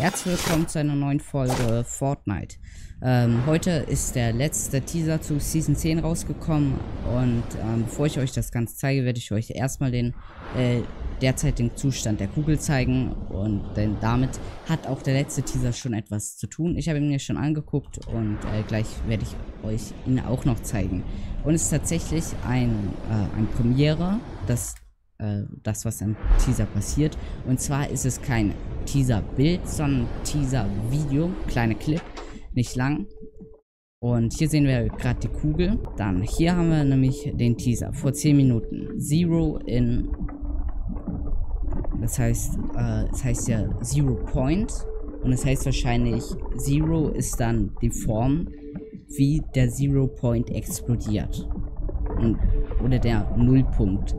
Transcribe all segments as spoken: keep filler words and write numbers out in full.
Herzlich willkommen zu einer neuen Folge Fortnite. Ähm, heute ist der letzte Teaser zu Season zehn rausgekommen und ähm, bevor ich euch das Ganze zeige, werde ich euch erstmal den äh, derzeitigen Zustand der Kugel zeigen, und denn damit hat auch der letzte Teaser schon etwas zu tun. Ich habe ihn mir schon angeguckt und äh, gleich werde ich euch ihn auch noch zeigen. Und es ist tatsächlich ein, äh, ein Premiere, das das, was im Teaser passiert. Und zwar ist es kein Teaser-Bild, sondern Teaser-Video, kleine Clip, nicht lang. Und hier sehen wir gerade die Kugel. Dann hier haben wir nämlich den Teaser vor zehn Minuten. Zero In. Das heißt, äh, das heißt ja Zero Point. Und das heißt wahrscheinlich, Zero ist dann die Form, wie der Zero Point explodiert. Und, oder der Nullpunkt.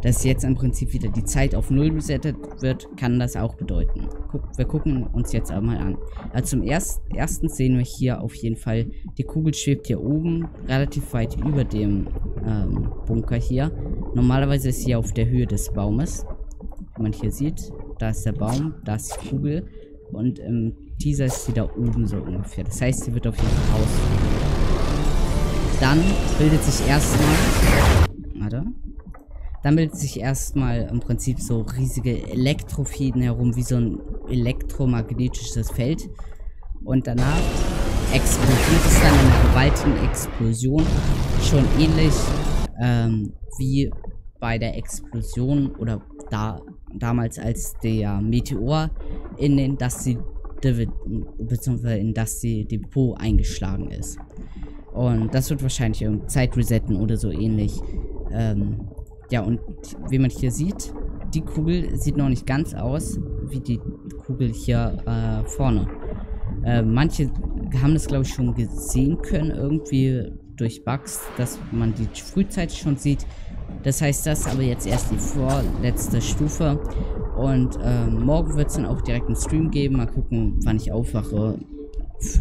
Dass jetzt im Prinzip wieder die Zeit auf null resettet wird, kann das auch bedeuten. Guck, wir gucken uns jetzt einmal an. Also zum erst, ersten sehen wir hier auf jeden Fall, die Kugel schwebt hier oben, relativ weit über dem ähm, Bunker hier. Normalerweise ist sie auf der Höhe des Baumes. Wie man hier sieht, da ist der Baum, da ist die Kugel. Und im Teaser ist sie da oben so ungefähr. Das heißt, sie wird auf jeden Fall raus. Dann bildet sich erstmal... Warte... Dann bildet sich erstmal im Prinzip so riesige Elektrofäden herum, wie so ein elektromagnetisches Feld. Und danach explodiert es dann in einer gewaltigen Explosion. Schon ähnlich ähm, wie bei der Explosion oder da damals, als der Meteor in den Dusty bzw. in Dusty Depot eingeschlagen ist. Und das wird wahrscheinlich um Zeit resetten oder so ähnlich. Ähm, Ja, und wie man hier sieht, die Kugel sieht noch nicht ganz aus wie die Kugel hier äh, vorne. Äh, manche haben das, glaube ich, schon gesehen können, irgendwie durch Bugs, dass man die frühzeitig schon sieht. Das heißt, das ist aber jetzt erst die vorletzte Stufe. Und äh, morgen wird es dann auch direkt einen Stream geben. Mal gucken, wann ich aufwache.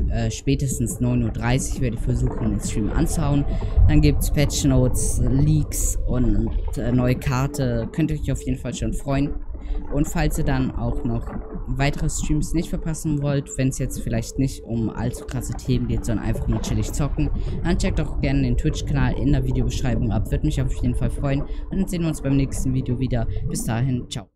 Äh, spätestens neun Uhr dreißig werde ich versuchen, den Stream anzuhauen. Dann gibt es Patch Notes, Leaks und äh, neue Karte. Könnt ihr euch auf jeden Fall schon freuen. Und falls ihr dann auch noch weitere Streams nicht verpassen wollt, wenn es jetzt vielleicht nicht um allzu krasse Themen geht, sondern einfach nur chillig zocken, dann checkt doch gerne den Twitch-Kanal in der Videobeschreibung ab. Würde mich auf jeden Fall freuen. Und dann sehen wir uns beim nächsten Video wieder. Bis dahin, ciao.